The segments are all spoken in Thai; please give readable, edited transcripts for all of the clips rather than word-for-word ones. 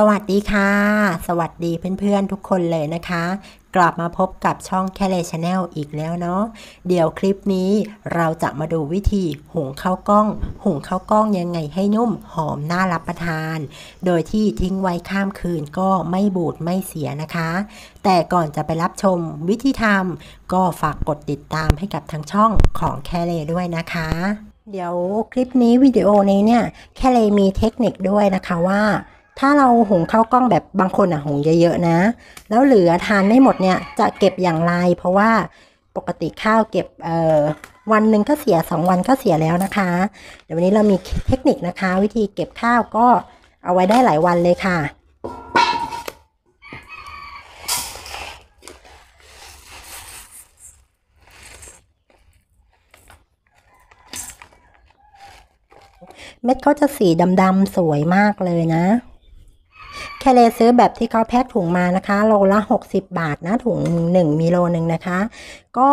สวัสดีค่ะสวัสดีเพื่อนๆทุกคนเลยนะคะกลับมาพบกับช่องแค่เลชาแนลอีกแล้วเนาะเดี๋ยวคลิปนี้เราจะมาดูวิธีหุงข้าวกล้องยังไงให้นุ่มหอมน่ารับประทานโดยที่ทิ้งไว้ข้ามคืนก็ไม่บูดไม่เสียนะคะแต่ก่อนจะไปรับชมวิธีทำก็ฝากกดติดตามให้กับทางช่องของแค่เลด้วยนะคะเดี๋ยวคลิปนี้วิดีโอนี้เนี่ยแค่เลมีเทคนิคด้วยนะคะว่าถ้าเราหุงข้าวกล้องแบบบางคนหุงเยอะๆนะแล้วเหลือทานไม่หมดเนี่ยจะเก็บอย่างไรเพราะว่าปกติข้าวเก็บวันหนึ่งก็เสีย2วันก็เสียแล้วนะคะเดี๋ยววันนี้เรามีเทคนิคนะคะวิธีเก็บข้าวก็เอาไว้ได้หลายวันเลยค่ะเม็ดเขาจะสีดำๆสวยมากเลยนะแค่เลยซื้อแบบที่เขาแพ็คถุงมานะคะโลละ60บาทนะถุง1มีโลนึงนะคะก็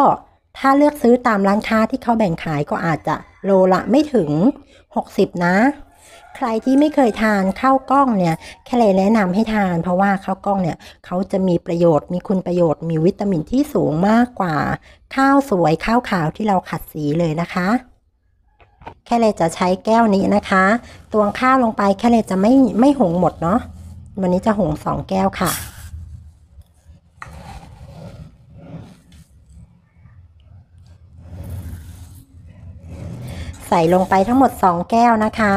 ถ้าเลือกซื้อตามร้านค้าที่เขาแบ่งขายก็อาจจะโลละไม่ถึง60นะใครที่ไม่เคยทานข้าวกล้องเนี่ยแค่เลยแนะนำให้ทานเพราะว่าข้าวกล้องเนี่ยเขาจะมีประโยชน์มีคุณประโยชน์มีวิตามินที่สูงมากกว่าข้าวสวยข้าวขาวที่เราขัดสีเลยนะคะแค่เลยจะใช้แก้วนี้นะคะตวงข้าวลงไปแค่เลยจะไม่หุงหมดเนาะวันนี้จะหุง2แก้วค่ะใส่ลงไปทั้งหมด2แก้วนะคะ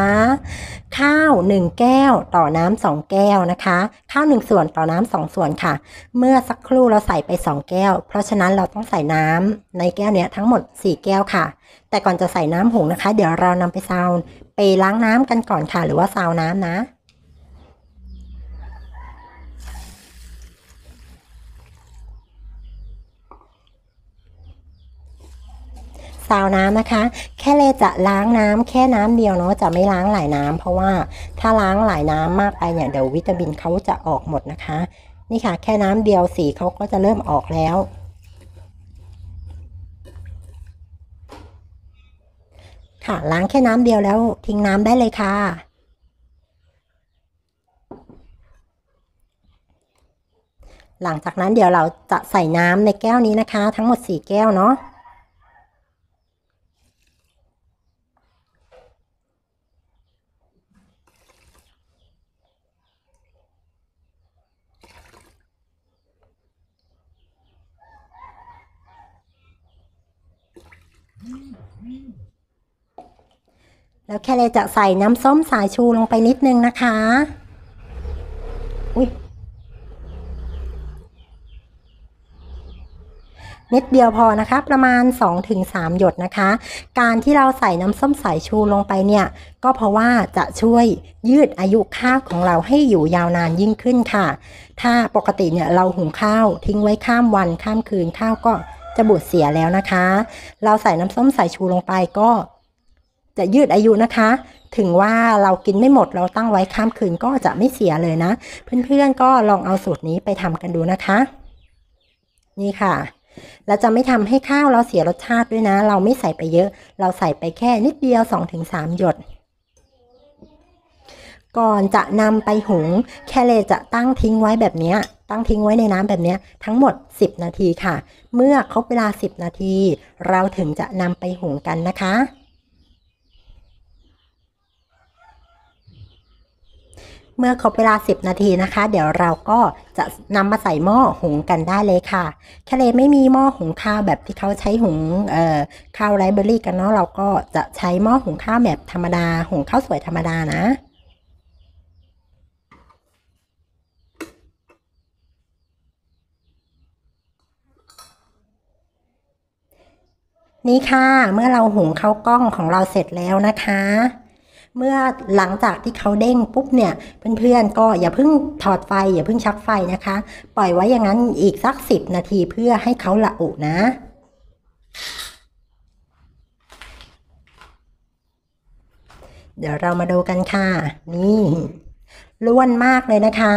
ข้าว1แก้วต่อน้ำ2แก้วนะคะข้าว1ส่วนต่อน้ำ2ส่วนค่ะเมื่อสักครู่เราใส่ไป2แก้วเพราะฉะนั้นเราต้องใส่น้ำในแก้วเนี้ยทั้งหมด4แก้วค่ะแต่ก่อนจะใส่น้ำหุงนะคะเดี๋ยวเรานำไปซาวไปล้างน้ำกันก่อนค่ะหรือว่าซาวน้ำนะซาวน้ำนะคะแค่เลยจะล้างน้ำแค่น้ำเดียวเนาะจะไม่ล้างหลายน้ำเพราะว่าถ้าล้างหลายน้ำมากไปเนี่ยเดี๋ยววิตามินเขาจะออกหมดนะคะนี่ค่ะแค่น้ำเดียวสีเขาก็จะเริ่มออกแล้วค่ะล้างแค่น้ำเดียวแล้วทิ้งน้ำได้เลยค่ะหลังจากนั้นเดี๋ยวเราจะใส่น้ำในแก้วนี้นะคะทั้งหมด4แก้วเนาะแล้วแค่เลยจะใส่น้ำส้มสายชูลงไปนิดนึงนะคะนิดเดียวพอนะคะประมาณ 2-3 หยดนะคะการที่เราใส่น้ำส้มสายชูลงไปเนี่ยก็เพราะว่าจะช่วยยืดอายุข้าวของเราให้อยู่ยาวนานยิ่งขึ้นค่ะถ้าปกติเนี่ยเราหุงข้าวทิ้งไว้ข้ามวันข้ามคืนข้าวก็จะบูดเสียแล้วนะคะเราใส่น้ำส้มสายชูลงไปก็จะยืดอายุนะคะถึงว่าเรากินไม่หมดเราตั้งไว้ข้ามคืนก็จะไม่เสียเลยนะเพื่อนๆก็ลองเอาสูตรนี้ไปทำกันดูนะคะนี่ค่ะเราจะไม่ทำให้ข้าวเราเสียรสชาติด้วยนะเราไม่ใส่ไปเยอะเราใส่ไปแค่นิดเดียว 2-3 หยดก่อนจะนำไปหุงแค่เลยจะตั้งทิ้งไว้แบบนี้ตั้งทิ้งไว้ในน้ำแบบนี้ทั้งหมด10นาทีค่ะเมื่อครบเวลา10นาทีเราถึงจะนำไปหุงกันนะคะเมื่อครบเวลา10นาทีนะคะเดี๋ยวเราก็จะนำมาใส่หม้อหุงกันได้เลยค่ะแค่เลยไม่มีหม้อหุงข้าวแบบที่เขาใช้หุงข้าวไรซ์เบอร์รี่กันเนาะเราก็จะใช้หม้อหุงข้าวแบบธรรมดาหุงข้าวสวยธรรมดานะนี่ค่ะเมื่อเราหุงข้าวกล้องของเราเสร็จแล้วนะคะเมื่อหลังจากที่เขาเด้งปุ๊บเนี่ยเพื่อนๆก็อย่าเพิ่งถอดไฟอย่าเพิ่งชักไฟนะคะปล่อยไว้อย่างนั้นอีกสัก10นาทีเพื่อให้เขาละอุนะเดี๋ยวเรามาดูกันค่ะนี่ล้วนมากเลยนะคะ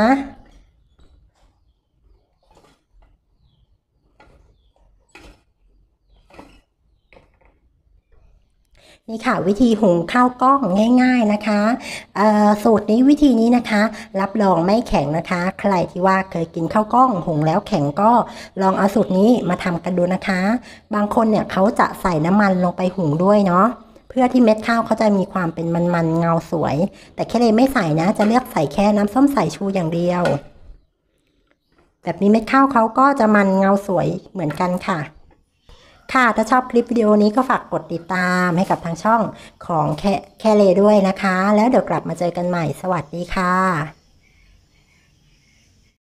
นี่ค่ะวิธีหุงข้าวกล้องง่ายๆนะคะสูตรนี้วิธีนี้นะคะรับรองไม่แข็งนะคะใครที่ว่าเคยกินข้าวกล้องหุงแล้วแข็งก็ลองเอาสูตรนี้มาทำกันดูนะคะบางคนเนี่ยเขาจะใส่น้ำมันลงไปหุงด้วยเนาะเพื่อที่เม็ดข้าวเขาจะมีความเป็นมันๆเงาสวยแต่แค่เลยไม่ใส่นะจะเลือกใส่แค่น้ำส้มสายชูอย่างเดียวแบบนี้เม็ดข้าวเขาก็จะมันเงาสวยเหมือนกันค่ะค่ะถ้าชอบคลิปวิดีโอนี้ก็ฝากกดติดตามให้กับทางช่องของแค่เลยด้วยนะคะแล้วเดี๋ยวกลับมาเจอกันใหม่สวัสดีค่ะ